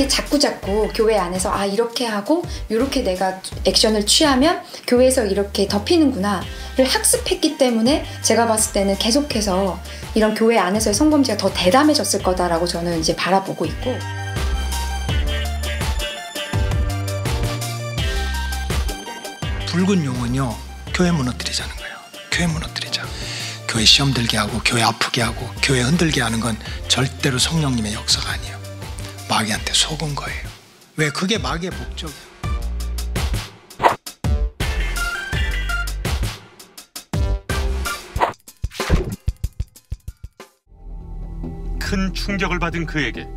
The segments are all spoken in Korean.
그게 자꾸 교회 안에서 아 이렇게 하고 이렇게 내가 액션을 취하면 교회에서 이렇게 덮이는구나를 학습했기 때문에 제가 봤을 때는 계속해서 이런 교회 안에서의 성범죄가 더 대담해졌을 거다라고 저는 이제 바라보고 있고. 붉은 용은요, 교회 무너뜨리자는 거예요. 교회 무너뜨리자. 교회 시험 들게 하고 교회 아프게 하고 교회 흔들게 하는 건 절대로 성령님의 역사가 아니에요. 마귀한테 속은 거예요. 왜? 그게 마귀의 목적이에요. 큰 충격을 받은 그에게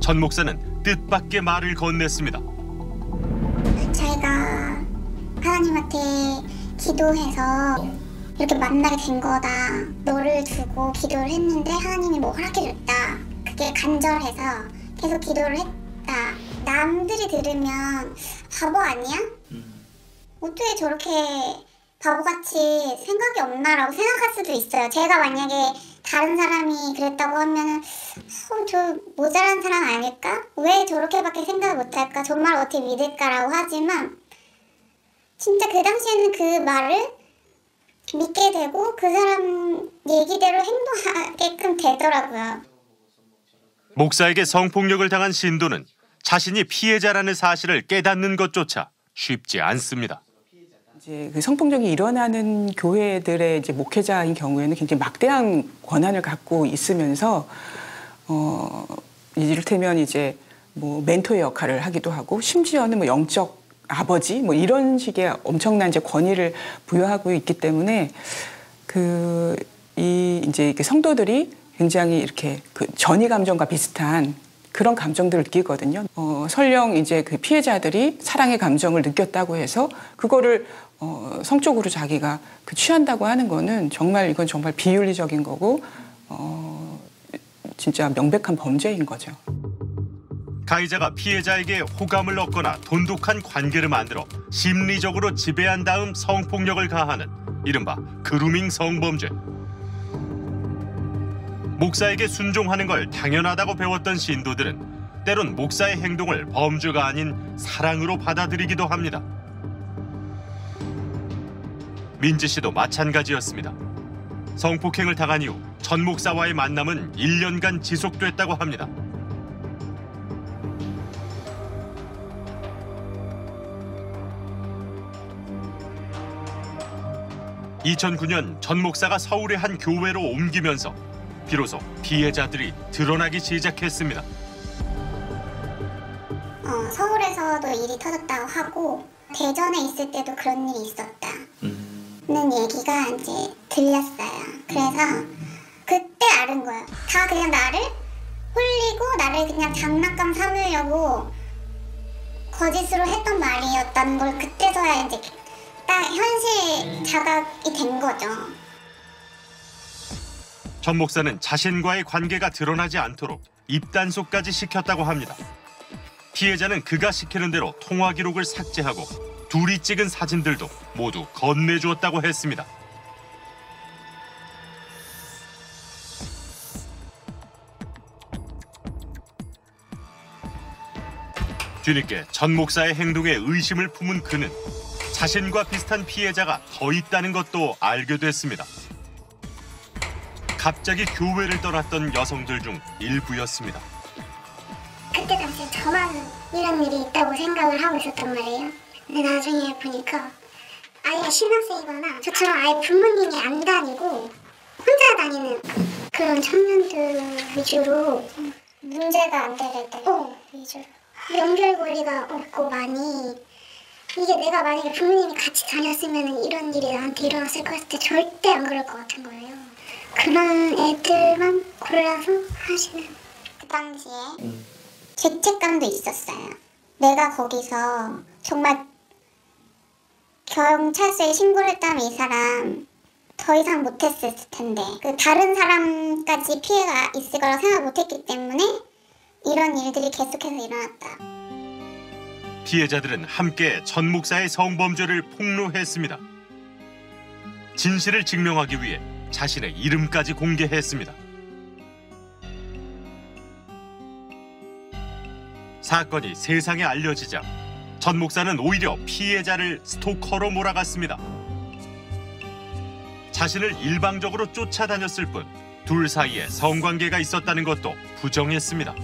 전 목사는 뜻밖의 말을 건넸습니다. 제가 하나님한테 기도해서 이렇게 만나게 된 거다. 너를 두고 기도를 했는데 하나님이 뭐 허락해줬다. 그게 간절해서 계속 기도를 했다. 남들이 들으면 바보 아니야? 어떻게 저렇게 바보같이 생각이 없나라고 생각할 수도 있어요. 제가 만약에 다른 사람이 그랬다고 하면 저 모자란 사람 아닐까? 왜 저렇게밖에 생각을 못할까? 정말 어떻게 믿을까라고 하지만 진짜 그 당시에는 그 말을 믿게 되고 그 사람 얘기대로 행동하게끔 되더라고요. 목사에게 성폭력을 당한 신도는 자신이 피해자라는 사실을 깨닫는 것조차 쉽지 않습니다. 이제 그 성폭력이 일어나는 교회들의 이제 목회자인 경우에는 굉장히 막대한 권한을 갖고 있으면서 이를테면 이제 뭐 멘토의 역할을 하기도 하고 심지어는 뭐 영적 아버지 뭐 이런 식의 엄청난 이제 권위를 부여하고 있기 때문에 이제 성도들이 굉장히 이렇게 그 전이 감정과 비슷한 그런 감정들을 느끼거든요. 설령 이제 그 피해자들이 사랑의 감정을 느꼈다고 해서 그거를 성적으로 자기가 그 취한다고 하는 거는 정말 이건 정말 비윤리적인 거고 진짜 명백한 범죄인 거죠. 가해자가 피해자에게 호감을 얻거나 돈독한 관계를 만들어 심리적으로 지배한 다음 성폭력을 가하는 이른바 그루밍 성범죄. 목사에게 순종하는 걸 당연하다고 배웠던 신도들은 때론 목사의 행동을 범죄가 아닌 사랑으로 받아들이기도 합니다. 민지 씨도 마찬가지였습니다. 성폭행을 당한 이후 전 목사와의 만남은 1년간 지속됐다고 합니다. (2009년) 전 목사가 서울의 한 교회로 옮기면서 비로소 피해자들이 드러나기 시작했습니다. 서울에서도 일이 터졌다고 하고 대전에 있을 때도 그런 일이 있었다는 얘기가 이제 들렸어요. 그래서 그때 아는 거예요. 다 그냥 나를 홀리고 나를 그냥 장난감 삼으려고 거짓으로 했던 말이었다는 걸 그때서야 이제 딱 현실 자각이 된 거죠. 전 목사는 자신과의 관계가 드러나지 않도록 입단속까지 시켰다고 합니다. 피해자는 그가 시키는 대로 통화 기록을 삭제하고 둘이 찍은 사진들도 모두 건네주었다고 했습니다. 뒤늦게 전 목사의 행동에 의심을 품은 그는 자신과 비슷한 피해자가 더 있다는 것도 알게 됐습니다. 갑자기 교회를 떠났던 여성들 중 일부였습니다. 그때 당시에 저만 이런 일이 있다고 생각을 하고 있었단 말이에요. 근데 나중에 보니까 아예 신학생이거나 저처럼 아예 부모님이 안 다니고 혼자 다니는 그런 청년들 위주로 문제가 안 되는 때 위주로 연결고리가 없고 많이 이게 내가 만약에 부모님이 같이 다녔으면 이런 일이 나한테 일어났을 것 같은데 절대 안 그럴 것 같은 거예요. 그런 애들만 골라서 하시는 그 당시에 죄책감도 있었어요. 내가 거기서 정말 경찰서에 신고를 했다면 이 사람 더 이상 못했을 텐데 그 다른 사람까지 피해가 있을 거라 생각 못했기 때문에 이런 일들이 계속해서 일어났다. 피해자들은 함께 전 목사의 성범죄를 폭로했습니다. 진실을 증명하기 위해 자신의 이름까지 공개했습니다. 사건이 세상에 알려지자 전 목사는 오히려 피해자를 스토커로 몰아갔습니다. 자신을 일방적으로 쫓아다녔을 뿐 둘 사이에 성관계가 있었다는 것도 부정했습니다.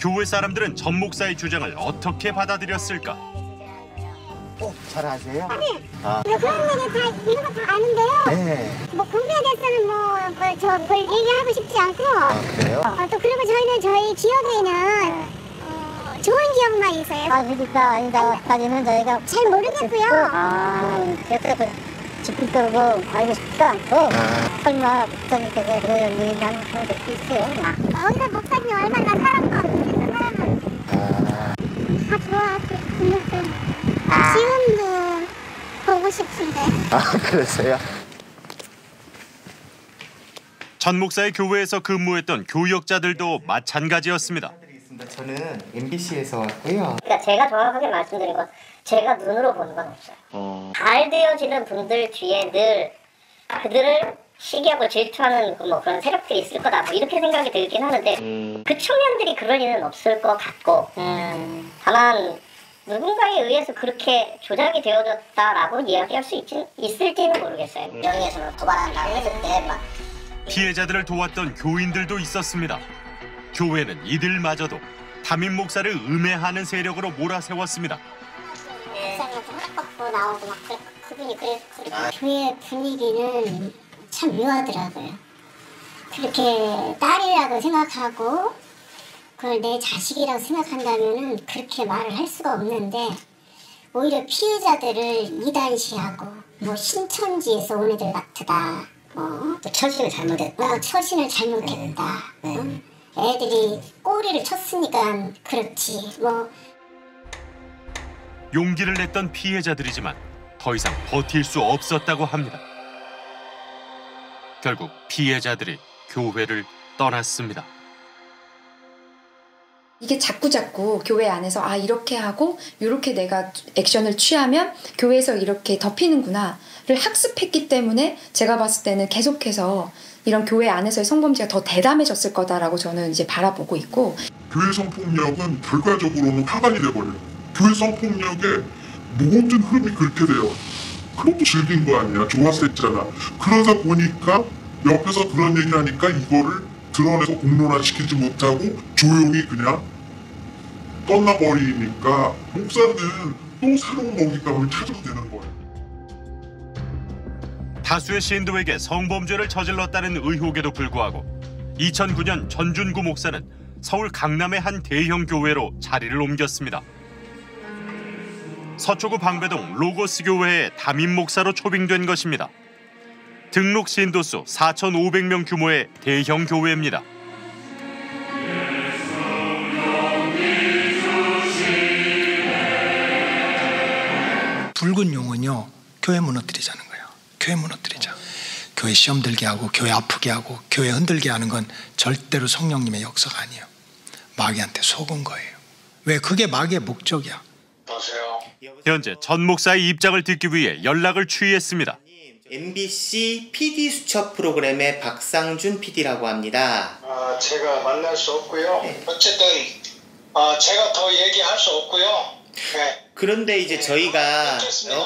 교회 사람들은 전 목사의 주장을 어떻게 받아들였을까? 잘 아세요? 아니, 그런 거는 다 이런 거 다 아는데요. 네. 뭐 공부에 대해서는 뭘 얘기하고 싶지 않고. 아, 그래요? 또 그리고 저희는 저희 기업에는 좋은 기억만 있어요. 아, 믿을까 아니다까지는 저희가 잘 모르겠고요. 그래서 짚을 거고 알고 싶지도 않고. 얼마 목사님께 그런 얘기 하는 사람도 있어요. 어느 목사님 얼마나 사람을 다 좋아하고 있는데. 지금도 보고 싶은데. 아, 그랬어요? 전 목사의 교회에서 근무했던 교역자들도 마찬가지였습니다. 저는 MBC에서 왔고요. 그러니까 제가 정확하게 말씀드린 건 제가 눈으로 본 건 없어요. 잘 되어지는 분들 뒤에 늘 그들을 시기하고 질투하는 그런 세력들이 있을 거다 이렇게 생각이 들긴 하는데 그 청년들이 그럴 일은 없을 것 같고 다만 누군가에 의해서 그렇게 조작이 되어졌다라고 이야기할 수 있을지는 모르겠어요. 명예훼손을 도발한다고 했을 때 막 피해자들을 도왔던 교인들도 있었습니다. 교회는 이들마저도 담임 목사를 음해하는 세력으로 몰아세웠습니다. 목사님한테 헛벗고 나오고 막 그분이 그랬거든요. 교회 분위기는 참 묘하더라고요. 그렇게 딸이라고 생각하고 그걸 내 자식이라고 생각한다면은 그렇게 말을 할 수가 없는데 오히려 피해자들을 이단시하고 신천지에서 온 애들 같다, 또 처신을 잘못했다, 애들이 꼬리를 쳤으니까 그렇지 용기를 냈던 피해자들이지만 더 이상 버틸 수 없었다고 합니다. 결국 피해자들이 교회를 떠났습니다. 이게 자꾸자꾸 교회 안에서 이렇게 하고 이렇게 내가 액션을 취하면 교회에서 이렇게 덮이는구나를 학습했기 때문에 제가 봤을 때는 계속해서 이런 교회 안에서의 성범죄가 더 대담해졌을 거다라고 저는 이제 바라보고 있고, 교회 성폭력은 결과적으로는 파반이 돼버려요. 교회 성폭력의 모든 흐름이 그렇게 돼요. 그런 거 즐긴 거 아니야, 좋았었잖아. 그러다 보니까 옆에서 그런 얘기를 하니까 이거를 드러내서 공론화시키지 못하고 조용히 그냥 떠나버리니까 목사는 또 새로운 먹잇감을 찾아도 되는 거예요. 다수의 신도에게 성범죄를 저질렀다는 의혹에도 불구하고 2009년 전준구 목사는 서울 강남의 한 대형 교회로 자리를 옮겼습니다. 서초구 방배동 로고스 교회의 담임 목사로 초빙된 것입니다. 등록 신도수 4,500명 규모의 대형 교회입니다. 붉은 용은요, 교회 무너뜨리자는 거예요. 교회 무너뜨리자. 교회 시험 들게 하고 교회 아프게 하고 교회 흔들게 하는 건 절대로 성령님의 역사가 아니에요. 마귀한테 속은 거예요. 왜? 그게 마귀의 목적이야. 현재 전 목사의 입장을 듣기 위해 연락을 취했습니다. MBC PD수첩 프로그램의 박상준 PD라고 합니다. 제가 만날 수 없고요. 네. 어쨌든 제가 더 얘기할 수 없고요. 네. 그런데 이제 저희가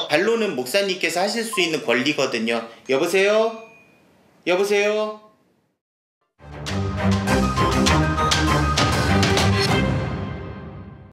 반론은 목사님께서 하실 수 있는 권리거든요. 여보세요?